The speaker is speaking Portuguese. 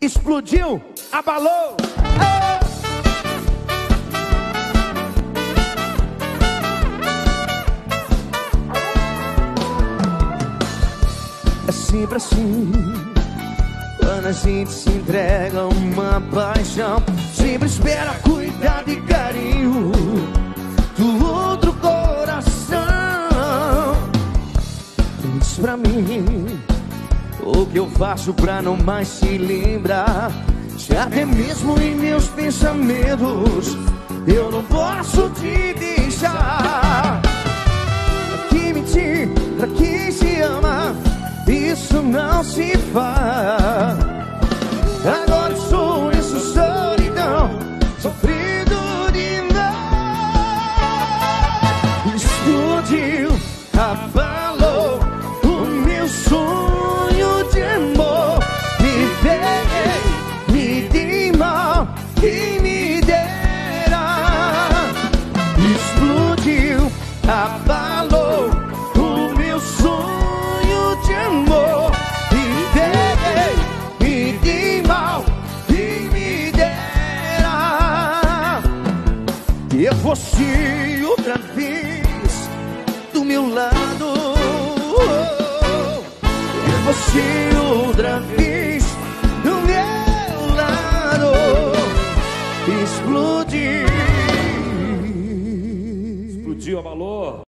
explodiu, abalou. É sempre assim, quando a gente se entrega a uma paixão, sempre espera cuidado e carinho do outro coração. Diz pra mim, o que eu faço pra não mais se lembrar? Se até mesmo em meus pensamentos eu não posso te deixar. Pra que mentir, pra quem se ama, isso não se faz. Agora sou essa solidão, sofrido de dor. Explodiu, abalou o meu sonho de amor. Me veio, me dei mal, que me dera. Explodiu, abalou o meu sonho de amor, me dei mal, e me dera. E eu fosse outra vez do meu lado, eu fosse outra vez do meu lado. Explodiu, abalou.